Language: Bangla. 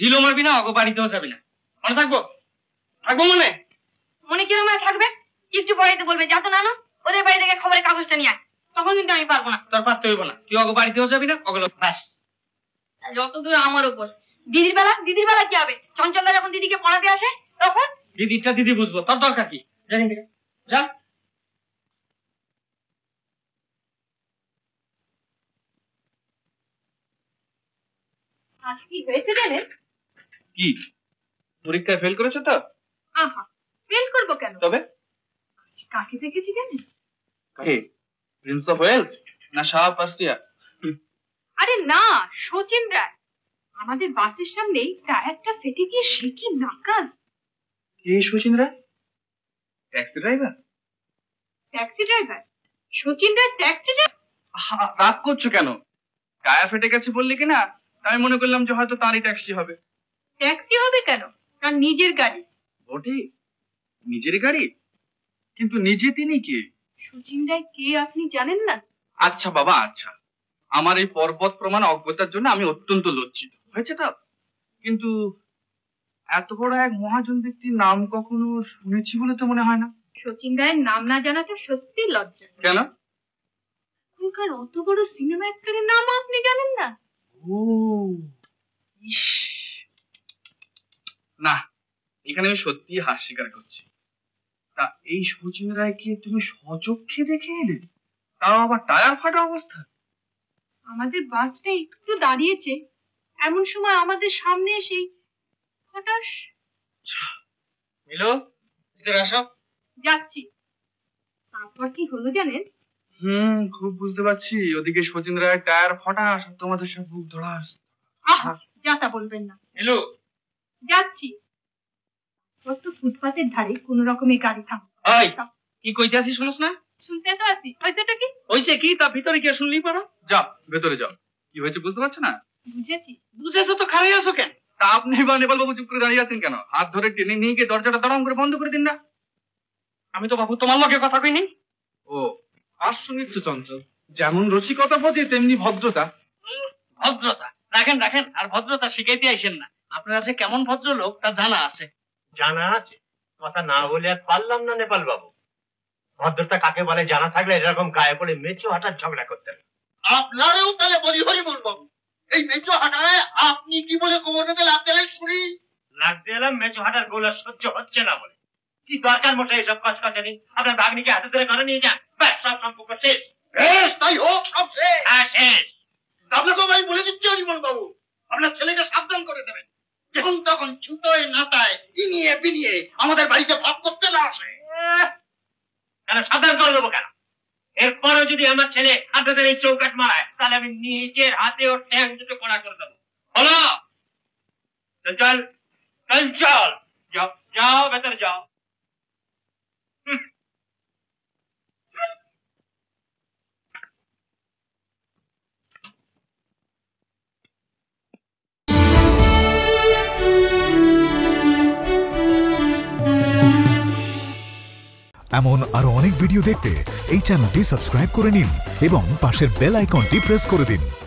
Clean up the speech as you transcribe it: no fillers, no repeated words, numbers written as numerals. ঢিলও মারবি না অগো বাড়িতেও যাবি না মনে থাকবো থাকবো মনে মনে কিরম থাকবে কিছু বাড়িতে বলবে যা তো নানো ওদের বাড়ি থেকে খবরের কাগজটা নিয়ে আয় তখন কিন্তু আমি পারবো না তোর পারতে হইব না তুই অগো বাড়িতেও যাবি না অগো বাস যতদূর আমার উপর দিদির বেলা কি হবে চঞ্চলদা যখন দিদিকে পড়াতে আসে তখন দিদি বুঝবো তোর দরকার কি জানি না যা আজকে হয়েছে জানে কি পরীক্ষায় ফেল করেছো তো আহা ফেল করব কেন তবে কাকে দেখেছি জানেন কে প্রিন্স অফ ওয়েলস না শাহ পার্সিয়া আরে না সচিন রায় আমাদের বাসের সামনেই টায়ারটা ফেটে গিয়ে সে কি নাকাল কে Sachin Roy taxi driver Sachin Roy taxi driver রাগ করছো কেন টায়ার ফেটে গেছে বললি কিনা আমি মনে করলাম যে হয়তো তারই ট্যাক্সি হবে কেন তার নিজের গাড়ি বটে নিজের গাড়ি কিন্তু নিজে তিনি কে সুচিন রায় কে আপনি জানেন না আচ্ছা বাবা আচ্ছা আমার এই পর্বত প্রমাণ অজ্ঞতার জন্য আমি অত্যন্ত লজ্জিত হয়েছে তো কিন্তু এত বড় এক মহাজন ব্যক্তির নাম কখনো শুনেছি বলে তো মনে হয় না সুচিন রায়ের নাম না জানাটা সত্যি লজ্জা কেন ওখানকার অত বড় সিনেমা অ্যাক্টরের নাম আপনি জানেন না না এখানে আমি সত্যি হার স্বীকার করছি তা এই সচিন রায়কে তুমি সচক্ষে দেখে এলে তাও আবার টায়ার ফাটা অবস্থা আমাদের বাসটা একটু দাঁড়িয়েছে এমন সময় আমাদের সামনে এসে হঠাৎ মিলো এদিকে আসো যাচ্ছি তারপর কি হলো জানেন খুব বুঝতে পারছি ওদিকে সচিন রায় টায়ার ফটা তোমাদের সব বুক ধরাস যাতা বলবেন না হ্যালো যাচ্ছি কত ফুটপাতের ধারে কোন রকমের গাড়ি থামলো কি কইতে আসি শুনছ না শুনতে তো আসি ওইটা কি হইছে কি তা ভিতরে কি শুনলি পারো যাও ভেতরে যাও কি হয়েছে বুঝতে পারছ না বুঝেছো তো খারাই আছো কেন তা আপনি বানেপাল বাবু চুপ করে দাঁড়িয়ে আছেন কেন হাত ধরে টেনে নিয়ে গিয়ে দরজাটা দড়াম করে বন্ধ করে দিন না আমি তো বাবু তোমার লগে কথা কইনি ও আর শুনিচ্ছ চঞ্চল যেমন রসিকতা পথে তেমনি ভদ্রতা রাখেন আর ভদ্রতা শিখাইতে আইসেন না আপনার কাছে কেমন ভদ্রলোক তা জানা আছে কথা না বলে আর পারলাম না নেপাল বাবু ভদ্রতা কাকে বলে জানা থাকলে এরকম গায়ে পড়ে মেচো হাঁটার ঝগড়া করতেন আপনারাও তাহলে বলি বাবু এই মেচো হাঁটায় আপনি কি বলে কোমর বেঁধে লাগতে এলাম মেচো হাঁটার গোলা সহ্য হচ্ছে না বলে কি দরকার মোটে এইসব কাজ কাটানি আপনার ভাগ্নিকে হাতে ধরে ঘরে নিয়ে যান আমাদের বাড়িতে ভাব করতে না আসে সাবধান করে দেবো কেন এরপরে যদি আমার ছেলে আপনাদের এই চৌকাট মারায় তাহলে আমি নিজের হাতে ওর ট্যাং দুটো কড়া করে দেবো হলো চল যাও ভেতরে যাও এমন আরো অনেক ভিডিও দেখতে এই চ্যানেলটি সাবস্ক্রাইব করে নিন এবং পাশের বেল আইকনটি প্রেস করে দিন।